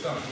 Zusammen.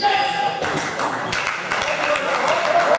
Yes!